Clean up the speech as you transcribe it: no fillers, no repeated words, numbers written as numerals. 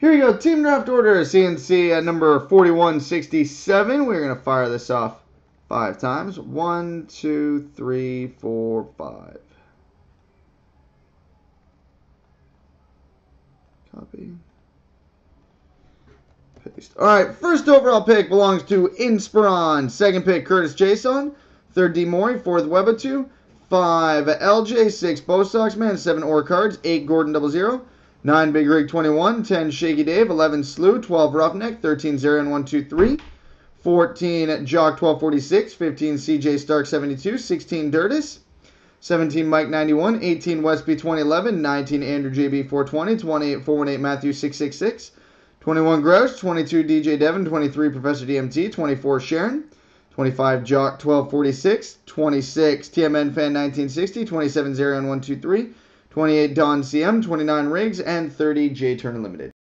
Here we go, team draft order, C&C at number 4167. We're going to fire this off 5 times. 1, 2, 3, 4, 5. Copy. Paste. All right, first overall pick belongs to Inspiron. Second pick, Curtis Jason. Third, D. Morey. Fourth, Webbatu. 5, LJ. 6, Bo Soxman. 7, Orcards. 8, Gordon 00. 9, Big Rig 21, 10, Shaky Dave, 11, Slew, 12, Roughneck, 13, Zarian 123, 14, Jock 1246, 15, CJ Stark 72, 16, Dirtis, 17, Mike 91, 18, Westby 2011, 19, Andrew JB 420, 28, 418, Matthew 666, 21, Grouch, 22, DJ Devon, 23, Professor DMT, 24, Sharon, 25, Jock 1246, 26, TMN Fan 1960, 27, Zarian 123. 28, Don CM, 29, Riggs, and 30, J Turn Unlimited.